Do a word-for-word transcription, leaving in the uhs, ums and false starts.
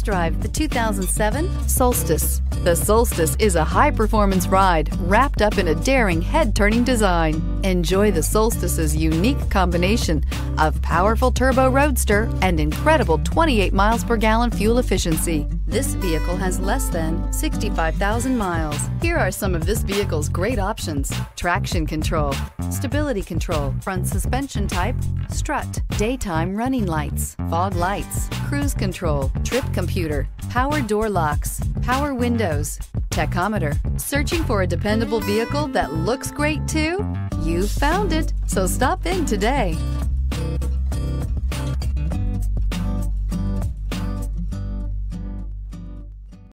Test drive the two thousand seven Solstice. The Solstice is a high-performance ride wrapped up in a daring, head-turning design. Enjoy the Solstice's unique combination of powerful turbo roadster and incredible twenty-eight miles per gallon fuel efficiency. This vehicle has less than sixty-five thousand miles. Here are some of this vehicle's great options: traction control, stability control, front suspension type, strut, daytime running lights, fog lights, cruise control, trip computer, power door locks, power windows, tachometer. Searching for a dependable vehicle that looks great too? You found it, so stop in today.